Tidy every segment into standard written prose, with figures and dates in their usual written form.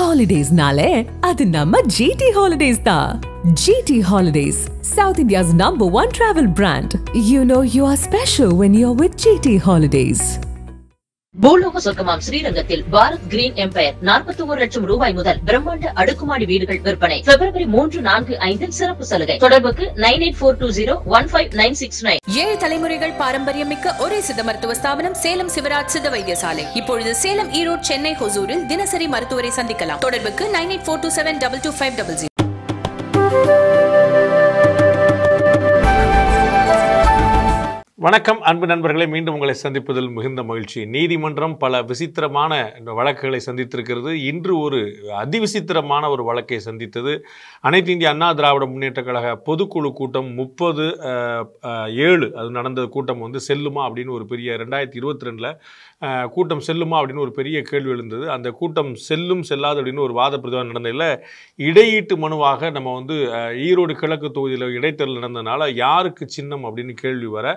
Holidays Nale, adu namma GT Holidays da. GT Holidays, South India's #1 travel brand. You know you are special when you're with GT Holidays. பூலோக சொர்க்கமாம் ஸ்ரீரங்கத்தில் Bharat green Empire 41 லட்சம் ரூபாய் முதல் பிரம்மாண்ட அடுக்குமாடி வீடுகள் விற்பனை. February 3, 4, 5 சிறப்பு சலுகை. தொடர்புக்கு 9842015969. 7 தலைமுறைகள் பாரம்பரியமிக்க ஒரே சித்த மருத்துவ ஸ்தாபனம் சேலம் சிவராஜ் சித்த வைத்தியசாலை. இப்பொழுது சேலம், ஈரோடு, சென்னை, ஹொசூரில் தினசரி மருத்துவரை சந்திக்கலாம். தொடர்புக்கு 9842722500. வணக்கம் அன்பு நண்பர்களே, மீண்டும் உங்களை சந்திப்பதில் மிகுந்த மகிழ்ச்சி. நீதிமன்றம் பல விசித்திரமான வழக்குகளை சந்தித்திருக்கிறது. இன்று ஒரு அதிவிசித்திரமான ஒரு வழக்கை சந்தித்தது. அனைத்து இந்திய அண்ணா திராவிட முன்னேற்ற கழக பொதுக்குழு கூட்டம் 37 அது நடந்த கூட்டம் வந்து செல்லுமா அப்படின்னு ஒரு பெரிய 2022ல் கூட்டம் செல்லுமா அப்படின்னு ஒரு பெரிய கேள்வி எழுந்தது. அந்த கூட்டம் செல்லும் செல்லாது அப்படின்னு ஒரு வாத பிரதிவாதம் நடந்ததில்லை. இடையீட்டு மனுவாக நம்ம வந்து ஈரோடு கிழக்கு தொகுதியில் இடைத்தேர்தல் நடந்ததுனால யாருக்கு சின்னம் அப்படின்னு கேள்வி வர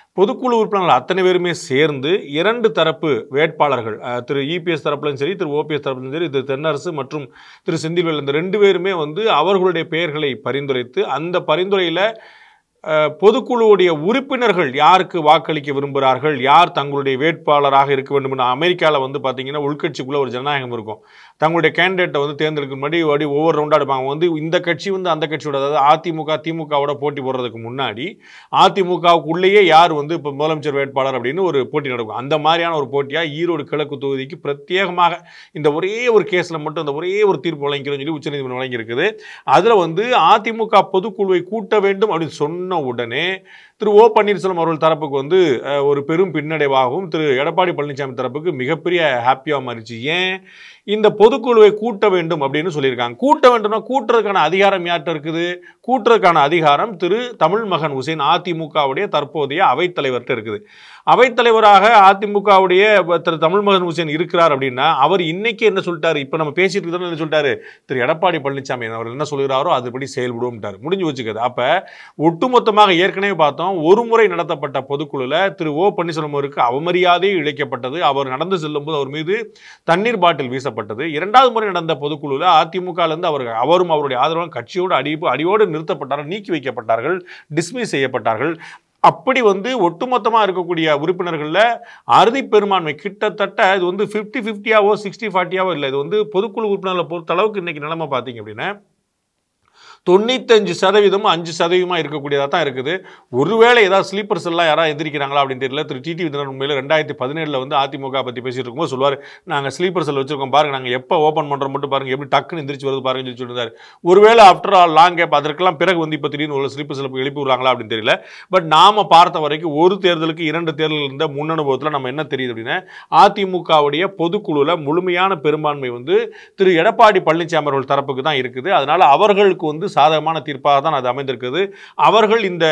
பொதுக்குழு உறுப்பினர்கள் அத்தனை பேருமே சேர்ந்து 2 தரப்பு வேட்பாளர்கள், திரு EPS தரப்புலையும் சரி, திரு OPS தரப்புலையும் சரி, திரு தென்னரசு மற்றும் திரு செந்தில்வேல், இந்த 2 பேருமே வந்து அவர்களுடைய பெயர்களை பரிந்துரைத்து அந்த பரிந்துரையில் பொதுக்குழுவுடைய உறுப்பினர்கள் யாருக்கு வாக்களிக்க விரும்புகிறார்கள், யார் தங்களுடைய வேட்பாளராக இருக்க வேண்டும் என அமெரிக்காவில் வந்து பார்த்திங்கன்னா உள்கட்சிக்குள்ளே ஒரு ஜனநாயகம் இருக்கும். தங்களுடைய கேண்டிடேட்டை வந்து தேர்ந்தெடுக்க முன்னாடி ஒவ்வொரு ரவுண்டாக எடுப்பாங்க. வந்து இந்த கட்சி வந்து அந்த கட்சியோட, அதாவது அதிமுக திமுகவோட போட்டி போடுறதுக்கு முன்னாடி அதிமுகவுக்குள்ளேயே யார் வந்து இப்போ முதலமைச்சர் வேட்பாளர் அப்படின்னு ஒரு போட்டி நடக்கும். அந்த மாதிரியான ஒரு போட்டியாக ஈரோடு கிழக்கு தொகுதிக்கு பிரத்யேகமாக இந்த ஒரே ஒரு கேஸில் மட்டும் இந்த ஒரே ஒரு தீர்ப்பு வழங்கிக்கிறோம்னு சொல்லி உச்சநீதிமன்றம் வழங்கியிருக்குது. அதில் வந்து அதிமுக பொதுக்குழுவை கூட்ட வேண்டும் அப்படின்னு சொன்ன உடனே திரு ஓ பன்னீர்செல்வம் அவர்கள் தரப்புக்கு வந்து ஒரு பெரும் பின்னடைவாகவும் திரு எடப்பாடி பழனிசாமி தரப்புக்கு மிகப்பெரிய ஹாப்பியாக மாறிச்சு. ஏன் இந்த பொதுக்குழுவை கூட்ட வேண்டும் அப்படின்னு சொல்லியிருக்காங்க. கூட்ட வேண்டும்னா கூட்டுறதுக்கான அதிகாரம் யார்கிட்ட இருக்குது? கூட்டுறதுக்கான அதிகாரம் திரு தமிழ் மகன் உசேன், அதிமுகவுடைய தற்போதைய அவைத்தலைவர்கிட்ட இருக்குது. அவைத்தலைவராக அதிமுகவுடைய திரு தமிழ் மகன் உசேன் இருக்கிறார் அப்படின்னா அவர் இன்னைக்கு என்ன சொல்லிட்டாரு, இப்போ நம்ம பேசிட்டு இருக்கோம் என்ன சொல்லிட்டாரு, திரு எடப்பாடி பழனிசாமி அவர் என்ன சொல்கிறாரோ அதுபடி செயல்படுவோம்ட்டார். முடிஞ்சு வச்சுக்கிறது. அப்போ ஒட்டுமொத்தமாக ஏற்கனவே பார்த்தோம், ஒரு முறை நடத்தப்பட்ட பொதுக்குழுல திரு ஓ பன்னீர்செல்வமுக்கு அவமரியாதை இழைக்கப்பட்டது. அவர் நடந்து செல்லும்போது அவர் மீது தண்ணீர் பாட்டில் வீசப்பட்டது. 2வது முறை நடந்த பொதுக்குழுல அதிமுகலேருந்து அவரும் அவருடைய ஆதரவாளரும் கட்சியோடு அடியோடு நிறுத்தப்பட்டார்கள், நீக்கி வைக்கப்பட்டார்கள், டிஸ்மிஸ் செய்யப்பட்டார்கள். அப்படி வந்து ஒட்டுமொத்தமாக இருக்கக்கூடிய உறுப்பினர்களில் அறுதி பெரும்பான்மை கிட்டத்தட்ட இது வந்து 50-50ஆவோ 60-40ஆவோ இல்லை, இது வந்து பொதுக்குழு உறுப்பினர்களை பொறுத்த அளவுக்கு இன்னைக்கு நிலைமை பார்த்தீங்க அப்படின்னா 95% 5% இருக்கக்கூடியதாக தான் இருக்குது. ஒருவேளை ஏதாவது ஸ்லீப்பர்ஸ் எல்லாம் யாராவது எதிர்க்கிறாங்களா அப்படின்னு தெரியல. திரு டிடி விதினர் உண்மையில் 2017 வந்து அதிமுக பற்றி பேசிட்டு இருக்கும்போது சொல்லுவார், நாங்கள் ஸ்லீப்பர் செல் வச்சிருக்கோம் பாருங்க, நாங்கள் எப்போ ஓப்பன் பண்ணுறோம் மட்டும் பாருங்க, எப்படி டக்குன்னு எந்திரிச்சு வருது பாருங்கன்னு சொல்லி சொல்லியிருந்தார். ஒருவேளை ஆஃப்டர் ஆல் லாங் கேப் அதற்கெல்லாம் பிறகு வந்து இப்போ திடீர்னு ஒரு ஸ்லீப்பர் செல் எழுப்பி விடுறாங்களா அப்படின்னு தெரியல. பட் நாம பார்த்த வரைக்கும் ஒரு தேர்தலுக்கு 2 தேர்தல் இருந்த முன் அனுபவத்தில் நம்ம என்ன தெரியுது அப்படின்னா, அதிமுகவுடைய பொதுக்குழுவில் முழுமையான பெரும்பான்மை வந்து திரு எடப்பாடி பழனிசாமி அவர்கள் தரப்புக்கு தான் இருக்குது. அதனால அவர்களுக்கு வந்து சாதகமான தீர்ப்பாக தான் அது அமைந்திருக்கிறது. அவர்கள் இந்த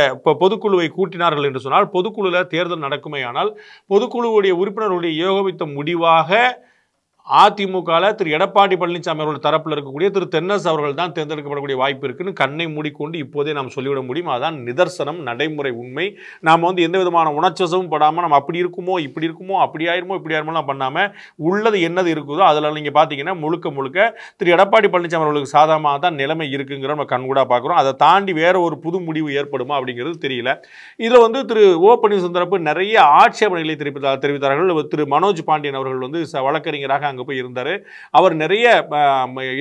பொதுக்குழுவை கூட்டினார்கள் என்று சொன்னால் பொதுக்குழுவில் தேர்தல் நடக்குமேயானால் பொதுக்குழுவுடைய உறுப்பினர்களுடைய ஏகோபித்த முடிவாக அதிமுகவில் திரு எடப்பாடி பழனிசாமி அவர்கள் தரப்பில் இருக்கக்கூடிய திரு தென்னரசு அவர்கள் தான் தேர்ந்தெடுக்கப்படக்கூடிய வாய்ப்பு இருக்குன்னு கண்ணை மூடிக்கொண்டு இப்போதே நாம் சொல்லிவிட முடியும். அதுதான் நிதர்சனம், நடைமுறை உண்மை. நாம் வந்து எந்த விதமான உணர்ச்சசவும் படாமல் நம்ம அப்படி இருக்குமோ இப்படி இருக்குமோ அப்படி ஆயிருமோ இப்படி ஆயிருமோலாம் பண்ணாமல் உள்ளது என்னது இருக்குதோ அதில் நீங்கள் பார்த்தீங்கன்னா முழுக்க முழுக்க திரு எடப்பாடி பழனிசாமி அவர்களுக்கு சாதகமாக தான் நிலைமை இருக்குங்கிற நம்ம கண்கூடாக பார்க்குறோம். அதை தாண்டி வேறு ஒரு புது முடிவு ஏற்படுமா அப்படிங்கிறது தெரியல. இதில் வந்து திரு ஓ பன்னீர்செல்வம் தரப்பு நிறைய ஆட்சேபனைகளை தெரிவித்தார்கள். திரு மனோஜ் பாண்டியன் அவர்கள் வந்து வழக்கறிஞராக போய் இருந்தார். அவர் நிறைய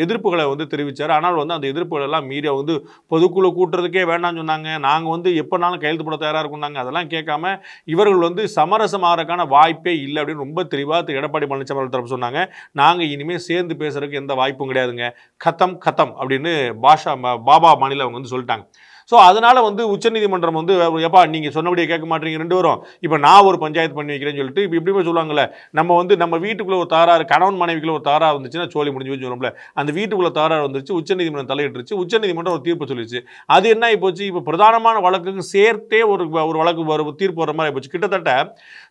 எதிர்ப்புகளை வந்து தெரிவித்தார். ஆனால் வந்து அந்த எதிர்ப்புகள் எல்லாம் மீறிய வந்து பொதுக்குழு கூட்டுறதுக்கே வேண்டாம்னு சொன்னாங்க, நாங்கள் வந்து எப்போனாலும் கையெழுத்து போட தயாராக இருக்குன்னாங்க, அதெல்லாம் கேட்காம இவர்கள் வந்து சமரசமாகறதுக்கான வாய்ப்பே இல்லை அப்படின்னு ரொம்ப தெளிவாக திரு எடப்பாடி பழனிசாமி அவர்கள் தரப்பு சொன்னாங்க. நாங்கள் இனிமேல் சேர்ந்து பேசுறதுக்கு எந்த வாய்ப்பும் கிடையாதுங்க, கத்தம் கத்தம் அப்படின்னு பாஷா பாபா மாநில அவங்க வந்து சொல்லிட்டாங்க. So அதனால வந்து உச்சநீதிமன்றம் வந்து எப்பா நீங்க சொன்னபடியே கேட்க மாட்டீங்க ரெண்டு பேரும் இப்ப நான் ஒரு பஞ்சாயத்து பண்ணி வைக்கிறேன்னு சொல்லிட்டு இப்ப இப்படி போய் சொல்வாங்கல நம்ம வந்து நம்ம வீட்டுக்குள்ள ஒரு தாரார் கணவன் மனைவிக்குள்ள ஒரு தாரார் வந்துச்சுனா சோலி முடிஞ்சு வரும்ல அந்த வீட்டுக்குள்ள தாரார் வந்துச்சு உச்சநீதிமன்றம் தலையிட்டுச்சு உச்சநீதிமன்றம் ஒரு தீர்ப்பு சொல்லிச்சு அது என்ன ஆயி போச்சு இப்ப பிரதானமான வழக்குக்கு சேர்த்தே ஒரு வழக்கு வர தீர்ப்பு வர மாதிரி போச்சு கிட்டத்தட்ட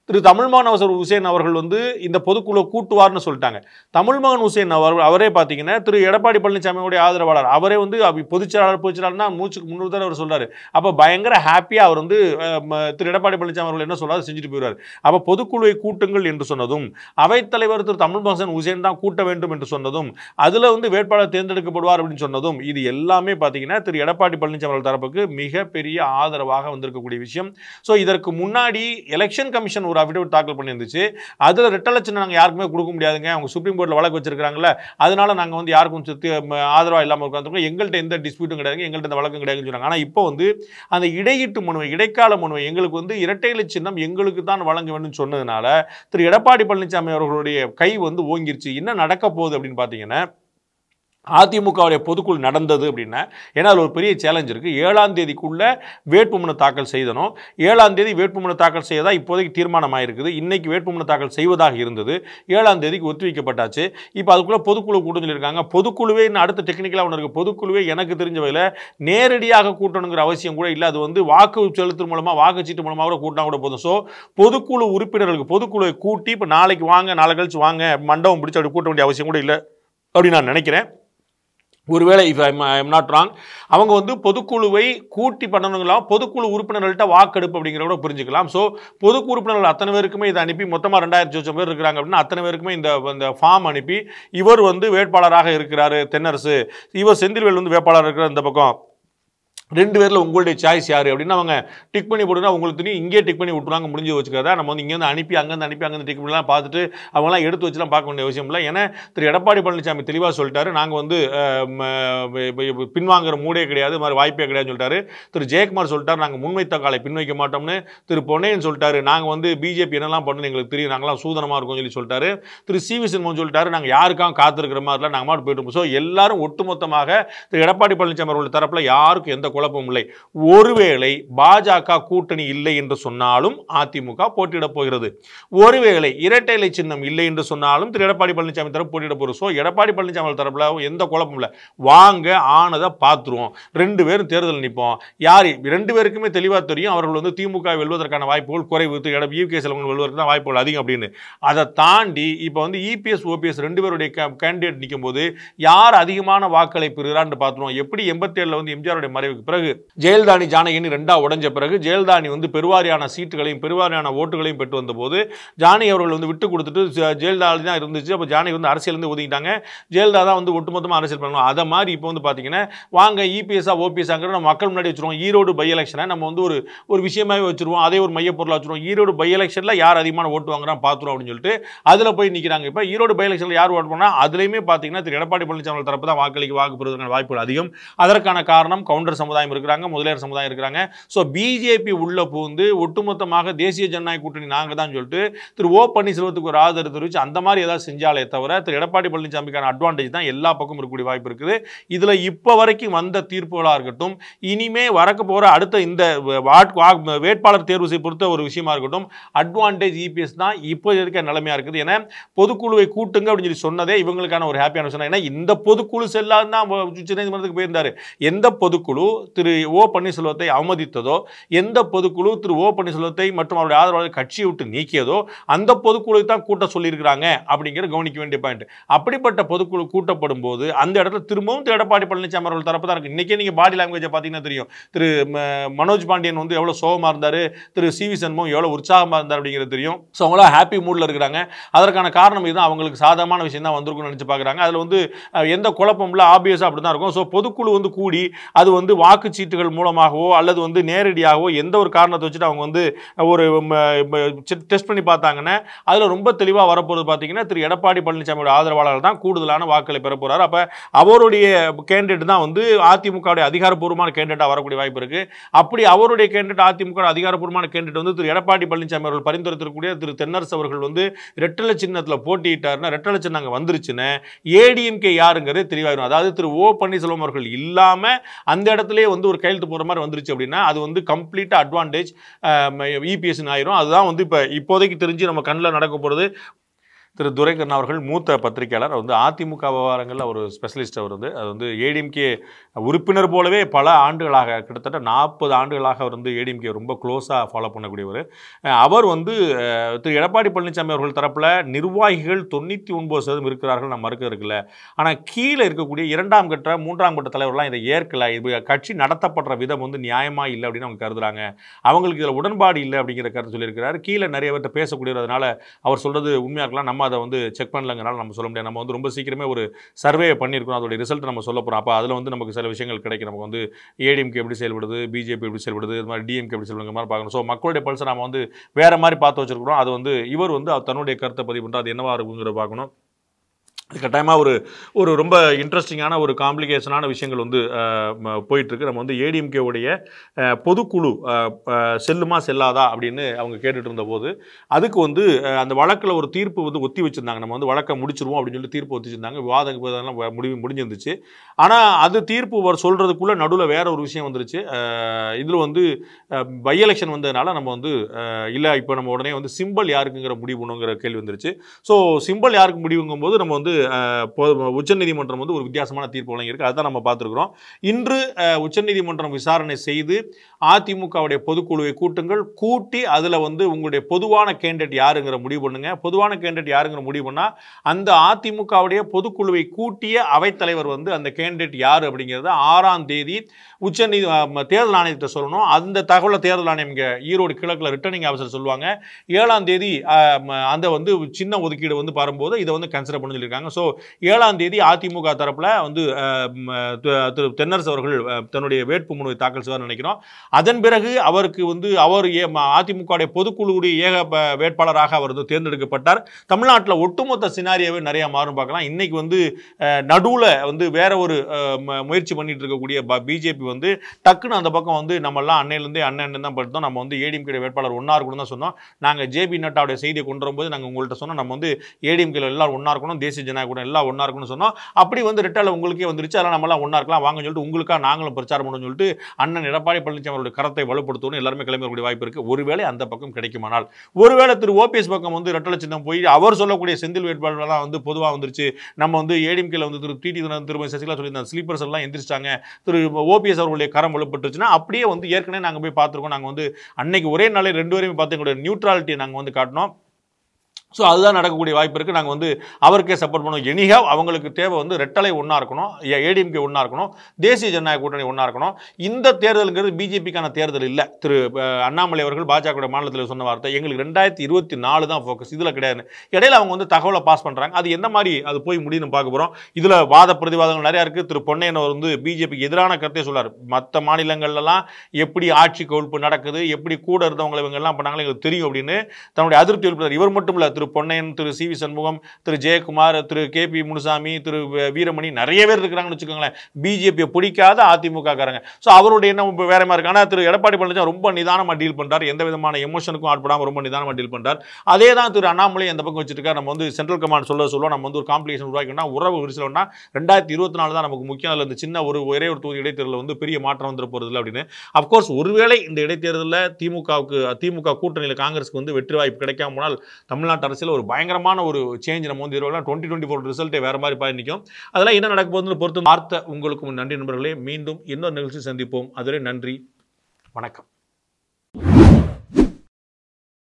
திரு தமிழ்மான் ஹுசேன் அவர்கள் வந்து இந்த பொதுக்குழு கூட்டுவார்னு சொல்லிட்டாங்க தமிழ்மான் ஹுசேன் அவரே பாத்தீங்கன்னா திரு எடப்பாடி பழனிசாமியோட ஆதரவாளர் அவரே வந்து பொதுச்செயலாளர் பொதுச்செயலாளர்னா மூச்சுக்கு முன்னூறு தடவை அவர் சொல்றாரு அப்ப பயங்கர ஹாப்பியா அவர் வந்து திரு எடப்பாடி பழனிசாமி அவர்கள் என்ன சொல்றாரு செஞ்சுட்டு போயிடுறாரு அப்ப பொதுக்குழுவை கூட்டுங்கள் என்று சொன்னதும் அவைத் தலைவர் திரு தமிழ்மான் ஹுசேன் தான் கூட்ட வேண்டும் என்று சொன்னதும் அதுல வந்து வேட்பாளர் தேர்ந்தெடுக்கப்படுவார் அப்படின்னு சொன்னதும் இது எல்லாமே பாத்தீங்கன்னா திரு எடப்பாடி பழனிசாமி அவர்கள் தரப்புக்கு மிகப்பெரிய ஆதரவாக வந்திருக்கக்கூடிய விஷயம் சோ இதற்கு முன்னாடி எலெக்ஷன் கமிஷன் அபிடேட் தாக்கல் பண்ணிருந்துச்சு அதுல ரெட்டலட்சம் நாங்க யாருக்குமே கொடுக்க முடியாதுங்க அவங்க சுப்ரீம் கோர்ட்ல வழக்கு வச்சிருக்காங்கல அதனால நாங்க வந்து யாருக்கும் ஆதரவா இல்லாம உட்கார்ந்திருக்கோம் எங்கள்ட்ட எந்த டிஸ்பியூட்டும் கிடையாது எங்கள்ட்ட அந்த வழக்கு கிடையாதுன்னு சொன்னாங்க ஆனா இப்போ வந்து அந்த இடையீட்டு மனுவை இடைக்கால மனுவை எங்களுக்கு வந்து இரட்டை இலை சின்னம் எங்களுக்கு தான் வழங்க வேண்டும்னு சொன்னதனால திரு எடப்பாடி பழனிசாமி அவர்களுடைய கை வந்து ஓங்கிருச்சு என்ன நடக்க போகுது அப்படின்னு பாத்தீங்கன்னா அதிமுகவுடைய பொதுக்குழு நடந்தது அப்படின்னா ஏன்னா அது ஒரு பெரிய சேலஞ்ச் இருக்குது 7ஆம் தேதிக்குள்ள வேட்புமனு தாக்கல் செய்தனும் 7ஆம் தேதி வேட்புமனு தாக்கல் செய்யதா இப்போதைக்கு தீர்மானமாக இருக்குது இன்னைக்கு வேட்புமனு தாக்கல் செய்வதாக இருந்தது 7ஆம் தேதிக்கு ஒத்திவைக்கப்பட்டாச்சு இப்போ அதுக்குள்ளே பொதுக்குழு கூட்டம் சொல்லியிருக்காங்க பொதுக்குழுவே இன்னும் அடுத்த டெக்னிக்கலாக ஒன்று இருக்குது பொதுக்குழுவே எனக்கு தெரிஞ்ச வகையில் நேரடியாக கூட்டணுங்கிற அவசியம் கூட இல்லை அது வந்து வாக்கு செலுத்து மூலமாக வாக்குச்சீட்டு மூலமாக கூட கூட்டினா கூட போதும் ஸோ பொதுக்குழு உறுப்பினர்களுக்கு பொதுக்குழுவை கூட்டி இப்போ நாளைக்கு வாங்க நாளை கழிச்சு வாங்க மண்டபம் பிடிச்சி அப்படி கூட்ட வேண்டிய அவசியம் கூட இல்லை அப்படின்னு நான் நினைக்கிறேன் ஒருவேளை இஃப் ஐம் நாட் ராங் அவங்க வந்து பொதுக்குழுவை கூட்டி பண்ணணுங்களாம் பொதுக்குழு உறுப்பினர்கள்ட்ட வாக்கெடுப்பு அப்படிங்கிற கூட புரிஞ்சுக்கலாம் ஸோ பொது உறுப்பினர்கள் அத்தனை பேருக்குமே இதை அனுப்பி மொத்தமாக 2000 பேர் இருக்கிறாங்க அப்படின்னா அத்தனை பேருக்குமே இந்த ஃபார்ம் அனுப்பி இவர் வந்து வேட்பாளராக இருக்கிறாரு தென்னரசு இவர் செந்தில்வேல் வந்து வேட்பாளராக இருக்கிறார் இந்த பக்கம் ரெண்டு பேரில் உங்களுடைய சாய்ஸ் யார் அப்படின்னு அவங்க டிக் பண்ணி போட்டுனா உங்களுக்கு தெரியும் இங்கே டிக் பண்ணி விட்டுருவாங்க முடிஞ்சு வச்சுக்கிறதா நம்ம வந்து இங்கேருந்து அங்கேருந்து டிக் பண்ணலாம் பார்த்துட்டு அவங்களாம் எடுத்து வச்சுலாம் பார்க்க வேண்டிய அவசியம் இல்லை ஏன்னா திரு எடப்பாடி பழனிசாமி தெளிவாக சொல்லிட்டாரு நாங்கள் வந்து பின்வாங்குற மூடே கிடையாது இது மாதிரி வாய்ப்பே கிடையாதுன்னு சொல்லிட்டாரு திரு ஜெயக்குமார் சொல்லிட்டாரு நாங்கள் முன்வைத்த காலை பின்வைக்க மாட்டோம்னு திரு பொன்னையன் சொல்லிட்டாரு நாங்கள் வந்து பிஜேபி என்னெல்லாம் பண்ணணும் எங்களுக்கு தெரியும் நாங்களாம் சூதனமாக இருக்கும்னு சொல்லி சொல்லிட்டாரு திரு சிவி சின்மோன்னு சொல்லிட்டாரு நாங்கள் யாருக்காக காத்திருக்கிற மாதிரிலாம் நாங்கள் மாட்டு போயிட்டு ஸோ எல்லாரும் ஒட்டுமொத்தமாக திரு எடப்பாடி பழனிசாமி அவர்கள் தரப்பில் யாருக்கும் எந்த குழப்பம் இல்லை ஒருவேளை பாஜக கூட்டணி இல்லை என்று சொன்னாலும் அதிமுக போட்டியிட போகிறது ஒருவேளை இரட்டை இலை சின்னம் இல்லை என்று சொன்னாலும் திரு எடப்பாடி பழனிசாமி தரப்பு போட்டியிட போகிறோம் ஸோ எடப்பாடி பழனிசாமி தரப்புல எந்த குழப்பம் இல்லை வாங்க ஆனதை பார்த்துருவோம் ரெண்டு பேரும் தேர்தல் நிற்போம் யார் ரெண்டு பேருக்குமே தெளிவாக தெரியும் அவர்கள் வந்து திமுக வெல்வதற்கான வாய்ப்புகள் குறைவு யுகேஎஸ் வெல்வதற்கு தான் வாய்ப்புகள் அதிகம் அப்படின்னு அதை தாண்டி இப்போ வந்து இபிஎஸ் ஓபிஎஸ் ரெண்டு பேருடைய கேண்டிடேட் நிற்கும் போது யார் அதிகமான வாக்களை பெறுகிறான்னு பார்த்துருவோம் எப்படி 87ல் வந்து எம்ஜிஆருடைய பிறகு ஜெயலலிதாணி ஜானகி ரெண்டா உடைஞ்ச பிறகு ஜெயலலிதாணி வந்து பெருவாரியான சீட்டுகளையும் பெருவாரியான ஓட்டுகளையும் பெற்று வந்தபோது ஜானகி அவர்கள் வந்து விட்டு கொடுத்துட்டு ஜெயலலிதாணி தான் இருந்துச்சு அப்போ ஜானகி வந்து அரசியலேருந்து ஒதுக்கிட்டாங்க ஜெயலலிதா தான் வந்து ஒட்டுமொத்தமாக அரசியல் பண்ணணும் அதை மாதிரி இப்போ வந்து பார்த்தீங்கன்னா வாங்க இபிஎஸ்ஸா ஓபிஎஸ்ஸாங்கிற நம்ம மக்கள் முன்னாடி வச்சுருவோம் ஈரோடு பை எலெக்ஷனை நம்ம வந்து ஒரு விஷயமாகவே வச்சுருவோம் அதே ஒரு மையப்பொருளாக வச்சுருவோம் ஈரோடு பை எலெக்ஷனில் யார் அதிகமான ஓட்டு வாங்குறான் பார்த்துரும் அப்படின்னு சொல்லிட்டு அதில் போய் நிற்கிறாங்க இப்போ ஈரோடு பை எலெக்ஷனில் யார் ஓட்டு போனால் அதுலேயுமே பார்த்தீங்கன்னா திரு எடப்பாடி பழனிசாமி தரப்பு தான் வாக்களிக்கு வாக்கு பெறுவதற்கான வாய்ப்புகள் அதிகம் அதற்கான காரணம் கவுண்டர் சமுதாயம் இருக்கிறாங்க முதலியார் சமுதாயம் இருக்கிறாங்க ஸோ பிஜேபி உள்ள பூந்து ஒட்டுமொத்தமாக தேசிய ஜனநாயக கூட்டணி நாங்கள் தான் சொல்லிட்டு திரு ஓ பன்னீர்செல்வத்துக்கு ஒரு ஆதரவு தெரிவித்து அந்த மாதிரி ஏதாவது செஞ்சாலே தவிர திரு எடப்பாடி பழனிசாமிக்கான அட்வான்டேஜ் தான் எல்லா பக்கமும் இருக்கக்கூடிய வாய்ப்பு இருக்குது இதில் இப்போ வரைக்கும் வந்த தீர்ப்புகளாக இருக்கட்டும் இனிமே வரக்க போகிற அடுத்த இந்த வேட்பாளர் தேர்வு பொறுத்த ஒரு விஷயமா இருக்கட்டும் அட்வான்டேஜ் இபிஎஸ் தான் இப்போ இருக்க நிலைமையாக இருக்குது ஏன்னா பொதுக்குழுவை கூட்டுங்க அப்படின்னு சொல்லி சொன்னதே இவங்களுக்கான ஒரு ஹாப்பியான விஷயம் ஏன்னா இந்த பொதுக்குழு செல்லாது தான் உச்சநீதிமன்றத்துக்கு போயிருந்தார் எந்த பொதுக்குழு திரு ஓ பன்னீர்செல்வத்தை அவமதித்ததோ எந்த பொதுக்குழு திரு ஓ பன்னீர்செல்வத்தை மற்றும் அவருடைய ஆதரவாளர் கட்சியை விட்டு நீக்கியதோ அந்த பொதுக்குழு தான் கூட்ட சொல்லியிருக்கிறாங்க அப்படிங்கிற கவனிக்க வேண்டிய பாயிண்ட் அப்படிப்பட்ட பொதுக்குழு கூட்டப்படும் போது அந்த இடத்துல திரும்பவும் திரு எடப்பாடி பழனிசாமி அவர்கள் தரப்பு தான் இருக்கு இன்னைக்கே நீங்க பாடி லாங்குவேஜை பார்த்தீங்கன்னா தெரியும் திரு மனோஜ் பாண்டியன் வந்து எவ்வளவு சோகமா இருந்தாரு திரு சி வி சண்முகம் எவ்வளவு உற்சாகமா இருந்தார் அப்படிங்கிறது தெரியும் ஸோ அவங்களாம் ஹாப்பி மூட்ல இருக்கிறாங்க அதற்கான காரணம் இதுதான் அவங்களுக்கு சாதகமான விஷயம் தான் வந்திருக்கும்னு நினைச்சு பாக்குறாங்க அதுல வந்து எந்த குழப்பம்ல ஆப்வியஸா அப்படிதான் இருக்கும் ஸோ பொதுக்குழு வந்து கூடி அது வந்து வாக்குச்சீட்டுகள் மூலமாகவோ அல்லது வந்து நேரடியாகவோ எந்த ஒரு காரணத்தை வச்சுட்டு அவங்க வந்து ஒரு டெஸ்ட் பண்ணி பார்த்தாங்கன்னா அதில் ரொம்ப தெளிவாக வரப்போகிறது பார்த்தீங்கன்னா திரு எடப்பாடி பழனிசாமியோட ஆதரவாளர்கள் தான் கூடுதலான வாக்களை பெற போகிறார் அப்போ அவருடைய கேண்டிடேட் தான் வந்து அதிமுகவுடைய அதிகாரப்பூர்வமான கேண்டிடேட்டாக வரக்கூடிய வாய்ப்பு இருக்குது அப்படி அவருடைய கேண்டிடேட் அதிமுக அதிகாரப்பூர்வமான கேண்டிடேட் வந்து திரு எடப்பாடி பழனிசாமி அவர்கள் பரிந்துரைத்திருக்கக்கூடிய திரு தென்னரசு அவர்கள் வந்து ரெட்டலை சின்னத்தில் போட்டியிட்டாருன்னா ரெட்டலை சின்னங்க வந்துருச்சுன்னு ஏடிஎம்கே யாருங்கிறது தெளிவாயிடும் அதாவது திரு ஓ பன்னீர்செல்வம் அவர்கள் இல்லாமல் அந்த இடத்துல பேர்லயே வந்து ஒரு கையெழுத்து போற மாதிரி வந்துருச்சு அப்படினா அது வந்து கம்ப்ளீட் அட்வான்டேஜ் EPS ஆயிரும். அதுதான் வந்து இப்போதைக்கு தெரிஞ்சு நம்ம கண்ணல நடக்க போறது. திரு துரைக்கண்ணா அவர்கள் மூத்த பத்திரிகையாளர் வந்து அதிமுக விவகாரங்களில் ஒரு ஸ்பெஷலிஸ்ட் அவர் வந்து அது வந்து ஏடிஎம்கே உறுப்பினர் போலவே பல ஆண்டுகளாக கிட்டத்தட்ட 40 ஆண்டுகளாக அவர் வந்து ஏடிஎம்கே ரொம்ப க்ளோஸாக ஃபாலோ பண்ணக்கூடியவர். அவர் வந்து திரு எடப்பாடி பழனிசாமி அவர்கள் தரப்பில் நிர்வாகிகள் 99% இருக்கிறார்கள் நான் மறுக்க இருக்குல்ல, ஆனால் கீழே இருக்கக்கூடிய 2ஆம் கட்ட 3ஆம் கட்ட தலைவர்கள்லாம் இதை ஏற்கலை, இது கட்சி நடத்தப்படுற விதம் வந்து நியாயமாக இல்லை அப்படின்னு அவங்க கருதுகிறாங்க. அவங்களுக்கு இதில் உடன்பாடு இல்லை அப்படிங்கிற கருத்து சொல்லியிருக்கிறார். கீழே நிறைய பேர்கிட்ட பேசக்கூடியதுனால அவர் சொல்கிறது உண்மையாக இருக்கலாம், நம்ம அதை வந்து செக் பண்ணலங்கனால நம்ம சொல்ல முடியாது. நம்ம வந்து ரொம்ப சீக்கிரமே ஒரு சர்வே பண்ணியிருக்கோம், அதோடைய ரிசல்ட் நம்ம சொல்ல போகிறோம். அப்போ அதில் வந்து நமக்கு சில விஷயங்கள் கிடைக்கும். நமக்கு வந்து ஏடிஎம்கே எப்படி செயல்படுது, பிஜேபி எப்படி செயல்படுது, இது மாதிரி டிஎம்கே எப்படி செயல்படுற மாதிரி பார்க்கணும். ஸோ மக்களுடைய பல்ஸை நம்ம வந்து வேறு மாதிரி பார்த்து வச்சுருக்கிறோம். அது வந்து இவர் வந்து தன்னுடைய கருத்தை பதிவு பண்ணுறது அது என்னவாக இருக்குங்கிற பார்க்கணும். அது கட்டாயமாக ஒரு ஒரு ரொம்ப இன்ட்ரெஸ்டிங்கான ஒரு காம்ப்ளிகேஷனான விஷயங்கள் வந்து போயிட்டுருக்கு. நம்ம வந்து ஏடிஎம்கேவுடைய பொதுக்குழு செல்லுமா செல்லாதா அப்படின்னு அவங்க கேட்டுட்டு இருந்தபோது அதுக்கு வந்து அந்த வழக்கில் ஒரு தீர்ப்பு வந்து ஒத்தி வச்சுருந்தாங்க. நம்ம வந்து வழக்கை முடிச்சிருவோம் அப்படின்னு சொல்லி தீர்ப்பு ஒத்தி வச்சுருந்தாங்க. விவாதம் முடிவு முடிஞ்சிருந்துச்சு. ஆனால் அது தீர்ப்பு சொல்கிறதுக்குள்ளே நடுவில் வேற ஒரு விஷயம் வந்துருச்சு. இதில் வந்து பை எலெக்ஷன் வந்ததுனால நம்ம வந்து இல்லை இப்போ நம்ம உடனே வந்து சிம்பிள் யாருக்குங்கிற முடிவு பண்ணுங்கிற கேள்வி வந்துருச்சு. ஸோ சிம்பிள் யாருக்கு முடிவுங்கும்போது நம்ம வந்து உச்சநீதிமன்றம் வந்து ஒரு வித்தியாசமான தீர்ப்பு வழங்கியிருக்கு. அதுதான் நம்ம பார்த்துருக்கிறோம். இன்று உச்சநீதிமன்றம் விசாரணை செய்து அதிமுகவுடைய பொதுக்குழுவை கூட்டுங்கள், கூட்டி அதில் வந்து உங்களுடைய பொதுவான கேண்டிடேட் யாருங்கிற முடிவு பண்ணுங்க. பொதுவான கேண்டிடேட் யாருங்கிற முடிவு பண்ணால் அந்த அதிமுகவுடைய பொதுக்குழுவை கூட்டிய அவைத்தலைவர் வந்து அந்த கேண்டிடேட் யார் அப்படிங்கிறத 6ஆம் தேதி தேர்தல் ஆணையத்தை சொல்லணும். அந்த தகவலை தேர்தல் ஆணையம் இங்கே ஈரோடு கிழக்கில் ரிட்டர்னிங் ஆஃபீஸர் சொல்லுவாங்க. 7ஆம் தேதி அந்த வந்து சின்ன ஒதுக்கீடு வந்து பாரும்போது இதை வந்து கன்சிடர் பண்ணி சொல்லியிருக்காங்க. சோ 7ஆம் தேதி அதிமுக தரப்புல வந்து திரு தென்னரசு அவர்கள் தன்னுடைய வேட்புமனுவை தாக்கல் செய்வார் நினைக்கிறோம். அதன் பிறகு அவருக்கு வந்து அவர் அதிமுகவுடைய பொதுக்குழுவுடைய ஏக வேட்பாளராக அவர் தேர்ந்தெடுக்கப்பட்டார். தமிழ்நாட்டில் ஒட்டுமொத்த சினாரியாவே நிறைய மாறும் பார்க்கலாம். இன்னைக்கு வந்து நடுவில் வந்து வேற ஒரு முயற்சி பண்ணிட்டு இருக்கக்கூடிய பிஜேபி வந்து டக்குன்னு அந்த பக்கம் வந்து நம்ம எல்லாம் அன்னையிலேருந்து தான் படித்தோம். நம்ம வந்து ஏடிஎம்கே வேட்பாளர் ஒன்னா இருக்கணும் தான் சொன்னோம். நாங்கள் ஜேபி நட்டாவுடைய செய்தியை கொண்டு வரும்போது நாங்கள் உங்கள்கிட்ட சொன்னோம் நம்ம வந்து ஏடிஎம்கே எல்லாரும் ஒன்னா இருக்கணும், தேசிய ஜனநாயக கூட எல்லாம் ஒன்னா இருக்கணும்னு சொன்னோம். அப்படி வந்து ரிட்டால உங்களுக்கே வந்துருச்சு, அதெல்லாம் நம்மளாம் ஒன்னா இருக்கலாம் வாங்க சொல்லிட்டு உங்களுக்காக நாங்களும் பிரச்சாரம் பண்ணணும்னு சொல்லிட்டு அண்ணன் எடப்பாடி பழனிசாமி அவருடைய கரத்தை வலுப்படுத்தணும். எல்லாருமே கிளம்பக்கூடிய வாய்ப்பு இருக்குது. ஒருவேளை அந்த பக்கம் கிடைக்குமானால், ஒருவேளை திரு ஓபிஎஸ் பக்கம் வந்து ரெட்டலை சின்னம் போய் அவர் சொல்லக்கூடிய செந்தில் வேட்பாளர்லாம் வந்து பொதுவாக வந்துருச்சு. நம்ம வந்து ஏடிஎம்கேல வந்து திரு டிடி திருமதி சசிகலா சொல்லியிருந்தாங்க ஸ்லீப்பர்ஸ் எல்லாம் எந்திரிச்சிட்டாங்க, திரு ஓபிஎஸ் அவர்களுடைய கரம் வலுப்பட்டுச்சுன்னா அப்படியே வந்து ஏற்கனவே நாங்கள் போய் பார்த்துருக்கோம். நாங்கள் வந்து அன்னைக்கு ஒரே நாளே 2 பேரையும் பார்த்து எங்களுடைய நியூட்ராலிட்டியை நாங்கள் வந்து காட்டினோம். ஸோ அதுதான் நடக்கக்கூடிய வாய்ப்பு இருக்குது. நாங்கள் வந்து அவருக்கே சப்போர்ட் பண்ணுவோம். எனிஹாவ் அவங்களுக்கு தேவை வந்து ரெட்டலை ஒன்றா இருக்கணும், ஏடிஎம்கே ஒன்றா இருக்கணும், தேசிய ஜனநாயக கூட்டணி ஒன்றா இருக்கணும். இந்த தேர்தலுங்கிறது பிஜேபிக்கான தேர்தல் இல்லை. திரு அண்ணாமலை அவர்கள் பாஜக மாநிலத்தில் சொன்ன வார்த்தை எங்களுக்கு 2024 தான் ஃபோக்கஸ், இதில் கிடையாது. இடையில அவங்க வந்து தகவலை பாஸ் பண்ணுறாங்க. அது எந்த மாதிரி அது போய் முடியும்னு பார்க்க போகிறோம். இதில் வாத பிரதிவாதங்கள் நிறையா இருக்குது. திரு பொன்னையன் அவர் வந்து பிஜேபிக்கு எதிரான கருத்தை சொல்கிறார். மற்ற மாநிலங்கள்லாம் எப்படி ஆட்சி கவிழ்ப்பு நடக்குது, எப்படி கூட இருந்தவங்களை இவங்கெல்லாம் பண்ணாங்களே எங்களுக்கு தெரியும் அப்படின்னு தன்னுடைய அதிருப்தி எழுப்பினார். இவர் மட்டும் இல்லை, திரு பொன்னையன், திரு சி வி சண்முகம், திரு ஜெயக்குமார், திரு KP முனுசாமி, திரு வீரமணி நிறைய பேர் இருக்கிறாங்கன்னு வச்சுக்கோங்களேன் பிஜேபியை பிடிக்காத அதிமுக காரங்க. ஸோ அவருடைய என்ன வேற மாதிரி இருக்கு. ஆனால் திரு எடப்பாடி பழனிசாமி ரொம்ப நிதானமாக டீல் பண்ணுறார். எந்த விதமான எமோஷனுக்கும் ஆட்படாமல் ரொம்ப நிதானமாக டீல் பண்ணுறார். அதே தான் திரு அண்ணாமலை அந்த பக்கம் வச்சிருக்காரு. நம்ம வந்து சென்ட்ரல் கமாண்ட் சொல்லுவோம் நம்ம வந்து ஒரு காம்ப்ளிகேஷன் உருவாக்கணும்னா உறவு விரிசலம்னா 2024 தான் நமக்கு முக்கியம். அதில் இந்த சின்ன ஒரே ஒரு தொகுதி இடைத்தேர்தலில் வந்து பெரிய மாற்றம் வந்துட போகிறது இல்லை அப்படின்னு. அப்கோர்ஸ் ஒருவேளை இந்த இடைத்தேர்தலில் திமுக கூட்டணியில் காங்கிரஸுக்கு வந்து வெற்றி வாய்ப்பு கிடைக்காம போனால் தமிழ்நாட்டு அரசியல் ஒரு பயங்கரமான ஒரு சேஞ்ச் நம்ம வந்து 2024 ரிசல்ட்டே வேறு மாதிரி பயணிக்கும். அதெல்லாம் என்ன நடக்க போகுதுன்னு பொறுத்து பார்த்த உங்களுக்கு நன்றி நண்பர்களே. மீண்டும் இன்னொரு நிகழ்ச்சி சந்திப்போம். அதுவரை நன்றி, வணக்கம்.